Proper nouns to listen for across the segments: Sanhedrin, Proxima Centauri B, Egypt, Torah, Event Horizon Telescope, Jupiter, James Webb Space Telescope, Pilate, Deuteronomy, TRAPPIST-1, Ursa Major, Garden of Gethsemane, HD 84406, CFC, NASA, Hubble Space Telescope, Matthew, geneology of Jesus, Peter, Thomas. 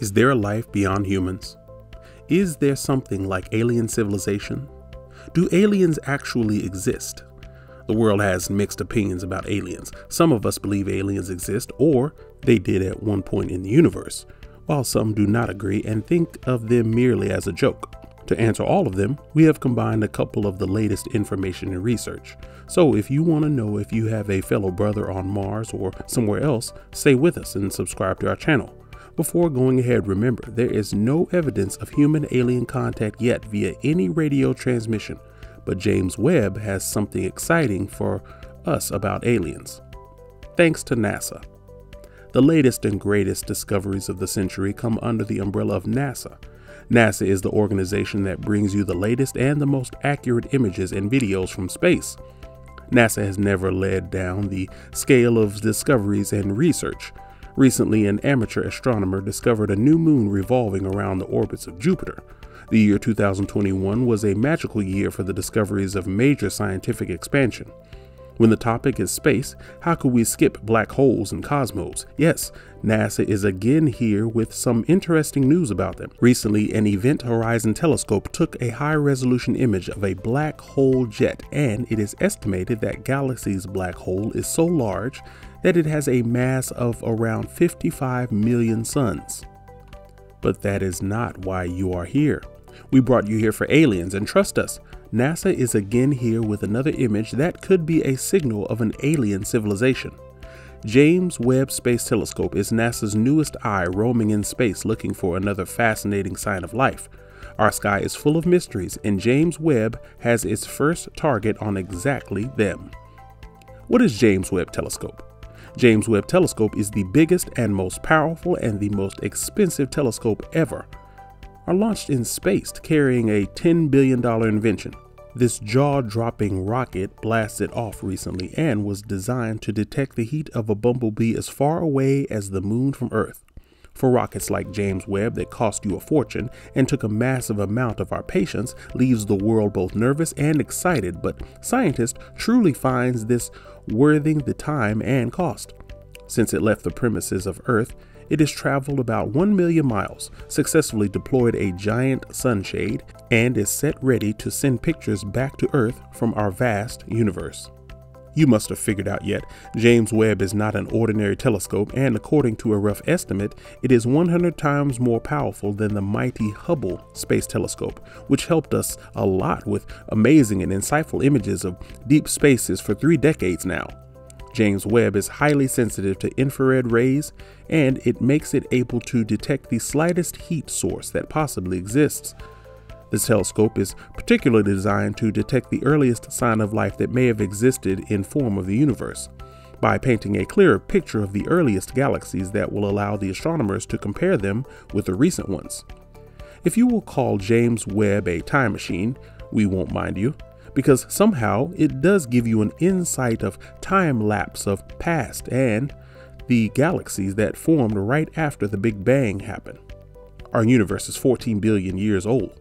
Is there life beyond humans? Is there something like alien civilization? Do aliens actually exist? The world has mixed opinions about aliens. Some of us believe aliens exist, or they did at one point in the universe, while some do not agree and think of them merely as a joke. To answer all of them, we have combined a couple of the latest information and research. So if you want to know if you have a fellow brother on Mars or somewhere else, stay with us and subscribe to our channel. Before going ahead, remember, there is no evidence of human-alien contact yet via any radio transmission, but James Webb has something exciting for us about aliens. Thanks to NASA. The latest and greatest discoveries of the century come under the umbrella of NASA. NASA is the organization that brings you the latest and the most accurate images and videos from space. NASA has never laid down the scale of discoveries and research. Recently, an amateur astronomer discovered a new moon revolving around the orbits of Jupiter. The year 2021 was a magical year for the discoveries of major scientific expansion. When the topic is space, how could we skip black holes and cosmos? Yes, NASA is again here with some interesting news about them. Recently, an Event Horizon Telescope took a high-resolution image of a black hole jet, and it is estimated that galaxy's black hole is so large that it has a mass of around 55 million suns. But that is not why you are here. We brought you here for aliens, and trust us, NASA is again here with another image that could be a signal of an alien civilization. James Webb Space Telescope is NASA's newest eye roaming in space looking for another fascinating sign of life. Our sky is full of mysteries, and James Webb has its first target on exactly them. What is James Webb Telescope? James Webb Telescope is the biggest and most powerful and the most expensive telescope ever. Are launched in space carrying a $10 billion invention. This jaw-dropping rocket blasted off recently and was designed to detect the heat of a bumblebee as far away as the moon from Earth. For rockets like James Webb that cost you a fortune and took a massive amount of our patience, leaves the world both nervous and excited, but scientists truly finds this worthing the time and cost. Since it left the premises of Earth, it has traveled about 1 million miles, successfully deployed a giant sunshade, and is set ready to send pictures back to Earth from our vast universe. You must have figured out yet, James Webb is not an ordinary telescope, and according to a rough estimate, it is 100 times more powerful than the mighty Hubble Space Telescope, which helped us a lot with amazing and insightful images of deep spaces for 3 decades now. James Webb is highly sensitive to infrared rays, and it makes it able to detect the slightest heat source that possibly exists. This telescope is particularly designed to detect the earliest sign of life that may have existed in form of the universe. By painting a clearer picture of the earliest galaxies that will allow the astronomers to compare them with the recent ones. If you will call James Webb a time machine, we won't mind you, because somehow it does give you an insight of time lapse of past and the galaxies that formed right after the Big Bang happened. Our universe is 14 billion years old,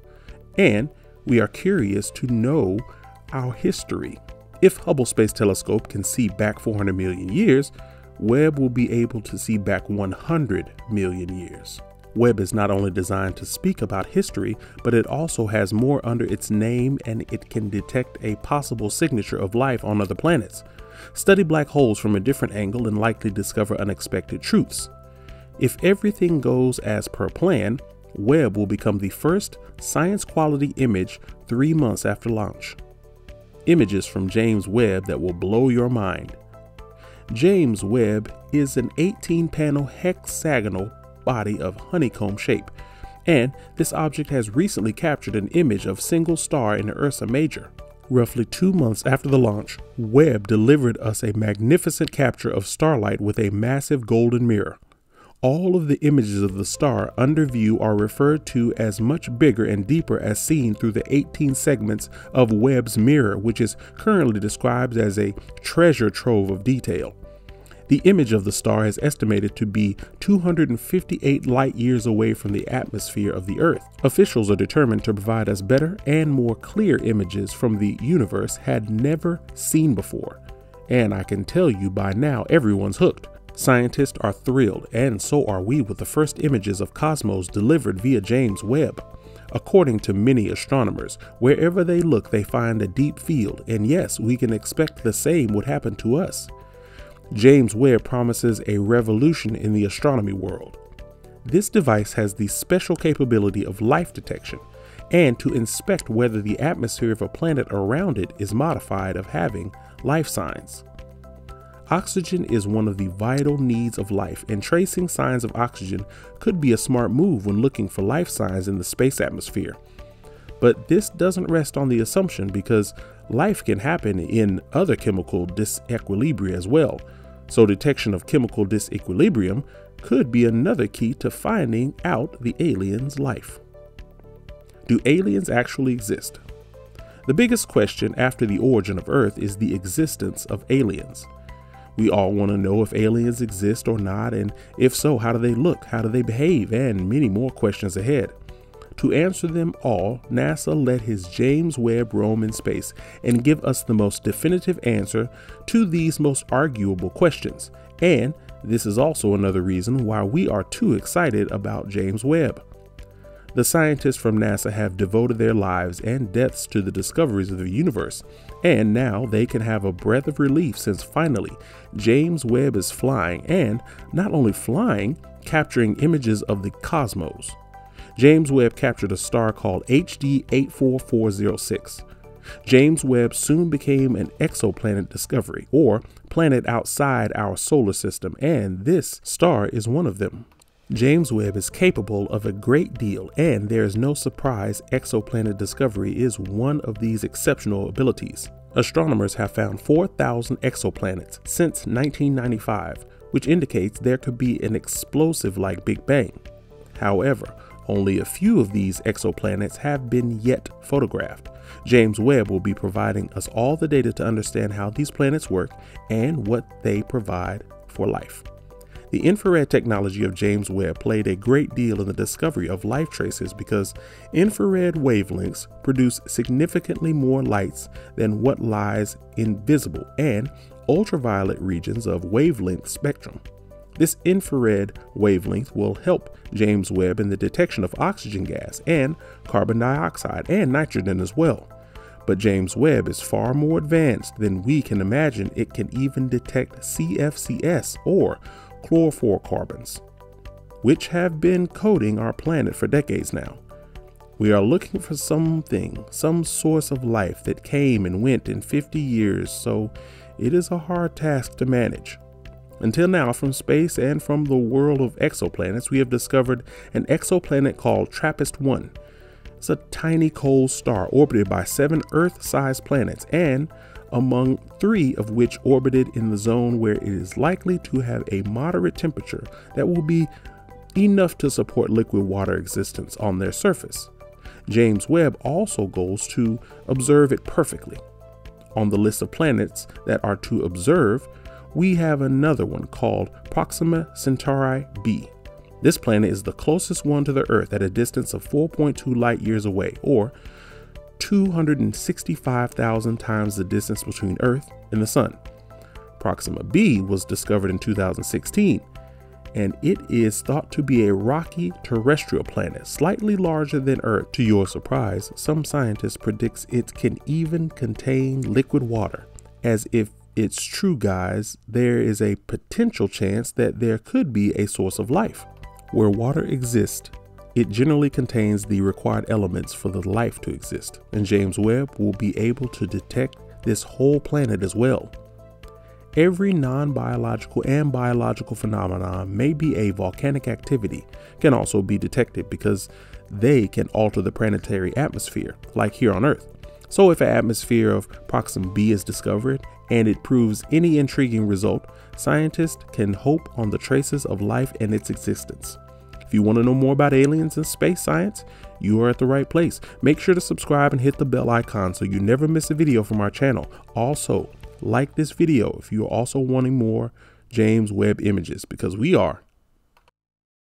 and we are curious to know our history. If Hubble Space Telescope can see back 400 million years, Webb will be able to see back 100 million years. Webb is not only designed to speak about history, but it also has more under its name, and it can detect a possible signature of life on other planets, study black holes from a different angle, and likely discover unexpected truths. If everything goes as per plan, Webb will become the first science-quality image 3 months after launch. Images from James Webb that will blow your mind. James Webb is an 18-panel hexagonal body of honeycomb shape, and this object has recently captured an image of single star in Ursa Major. Roughly 2 months after the launch, Webb delivered us a magnificent capture of starlight with a massive golden mirror. All of the images of the star under view are referred to as much bigger and deeper as seen through the 18 segments of Webb's mirror, which is currently described as a treasure trove of detail. The image of the star is estimated to be 258 light-years away from the atmosphere of the Earth. Officials are determined to provide us better and more clear images from the universe had never seen before. And I can tell you by now, everyone's hooked. Scientists are thrilled, and so are we, with the first images of cosmos delivered via James Webb. According to many astronomers, wherever they look, they find a deep field, and yes, we can expect the same would happen to us. James Webb promises a revolution in the astronomy world. This device has the special capability of life detection, and to inspect whether the atmosphere of a planet around it is modified of having life signs. Oxygen is one of the vital needs of life, and tracing signs of oxygen could be a smart move when looking for life signs in the space atmosphere. But this doesn't rest on the assumption, because life can happen in other chemical disequilibria as well, so detection of chemical disequilibrium could be another key to finding out the alien's life. Do aliens actually exist? The biggest question after the origin of Earth is the existence of aliens. We all want to know if aliens exist or not, and if so, how do they look, how do they behave, and many more questions ahead. To answer them all, NASA let his James Webb roam in space and give us the most definitive answer to these most arguable questions. And this is also another reason why we are too excited about James Webb. The scientists from NASA have devoted their lives and deaths to the discoveries of the universe, and now they can have a breath of relief since finally James Webb is flying, and not only flying, capturing images of the cosmos. James Webb captured a star called HD 84406. James Webb soon became an exoplanet discovery, or planet outside our solar system, and this star is one of them. James Webb is capable of a great deal, and there is no surprise exoplanet discovery is one of these exceptional abilities. Astronomers have found 4,000 exoplanets since 1995, which indicates there could be an explosive-like Big Bang. However, only a few of these exoplanets have been yet photographed. James Webb will be providing us all the data to understand how these planets work and what they provide for life. The infrared technology of James Webb played a great deal in the discovery of life traces, because infrared wavelengths produce significantly more lights than what lies in visible and ultraviolet regions of wavelength spectrum. This infrared wavelength will help James Webb in the detection of oxygen gas and carbon dioxide and nitrogen as well. But James Webb is far more advanced than we can imagine. It can even detect CFCs, or chlorofluorocarbons, which have been coating our planet for decades now. We are looking for something, some source of life that came and went in 50 years, so it is a hard task to manage. Until now, from space and from the world of exoplanets, we have discovered an exoplanet called TRAPPIST-1. It's a tiny cold star orbited by 7 Earth-sized planets, and among 3 of which orbited in the zone where it is likely to have a moderate temperature that will be enough to support liquid water existence on their surface. James Webb also goes to observe it perfectly. On the list of planets that are to observe, we have another one called Proxima Centauri B. This planet is the closest one to the Earth at a distance of 4.2 light years away, or 265,000 times the distance between Earth and the Sun. Proxima B was discovered in 2016, and it is thought to be a rocky terrestrial planet, slightly larger than Earth. To your surprise, some scientists predict it can even contain liquid water. As if it's true, guys, there is a potential chance that there could be a source of life. Where water exists, it generally contains the required elements for the life to exist, and James Webb will be able to detect this whole planet as well. Every non-biological and biological phenomenon, maybe a volcanic activity, can also be detected, because they can alter the planetary atmosphere, like here on Earth. So if an atmosphere of Proxima B is discovered and it proves any intriguing result, scientists can hope on the traces of life and its existence. If you want to know more about aliens and space science, you are at the right place. Make sure to subscribe and hit the bell icon so you never miss a video from our channel. Also, like this video if you're also wanting more James Webb images, because we are.